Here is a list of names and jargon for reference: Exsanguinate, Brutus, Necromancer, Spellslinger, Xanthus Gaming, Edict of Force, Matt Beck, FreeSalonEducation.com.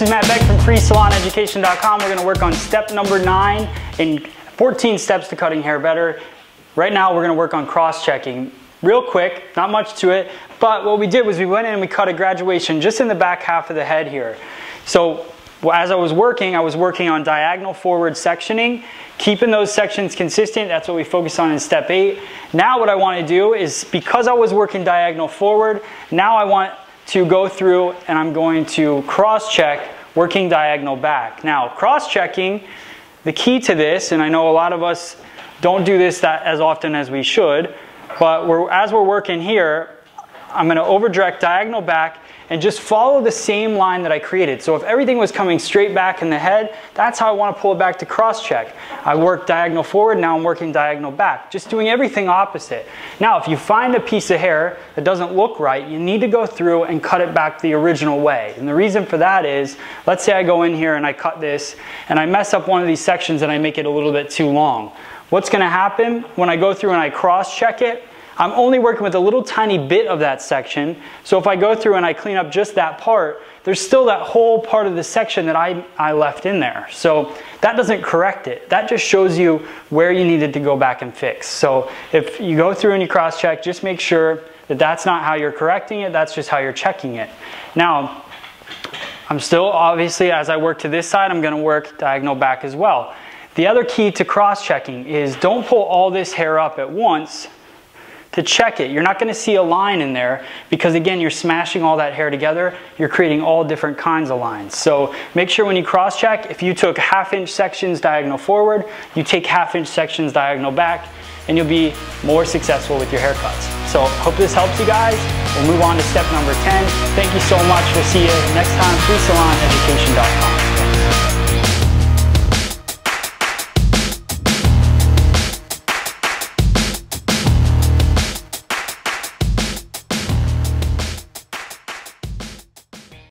This is Matt Beck from FreeSalonEducation.com. We're going to work on step number 9 in 14 steps to cutting hair better. Right now we're going to work on cross-checking. Real quick, not much to it, but what we did was we went in and we cut a graduation just in the back half of the head here. So as I was working on diagonal forward sectioning, keeping those sections consistent. That's what we focus on in step 8. Now what I want to do is, because I was working diagonal forward, now I want to go through and I'm going to cross-check working diagonal back. Now cross-checking, the key to this, and I know a lot of us don't do this as often as we should, but as we're working here, I'm going to overdirect diagonal back and just follow the same line that I created. So if everything was coming straight back in the head, that's how I want to pull it back to cross-check. I worked diagonal forward, now I'm working diagonal back. Just doing everything opposite. Now if you find a piece of hair that doesn't look right, you need to go through and cut it back the original way. And the reason for that is, let's say I go in here and I cut this, and I mess up one of these sections and I make it a little bit too long. What's going to happen when I go through and I cross-check it? I'm only working with a little tiny bit of that section, so if I go through and I clean up just that part, there's still that whole part of the section that I left in there. So that doesn't correct it. That just shows you where you needed to go back and fix. So if you go through and you cross-check, just make sure that that's not how you're correcting it, that's just how you're checking it. Now, I'm still obviously, as I work to this side, I'm going to work diagonal back as well. The other key to cross-checking is don't pull all this hair up at once to check it. You're not going to see a line in there because, again, you're smashing all that hair together. You're creating all different kinds of lines. So make sure when you cross-check, if you took half-inch sections diagonal forward, you take half-inch sections diagonal back, and you'll be more successful with your haircuts. So hope this helps you guys. We'll move on to step number 10. Thank you so much. We'll see you next time. FreeSalonEducation.com.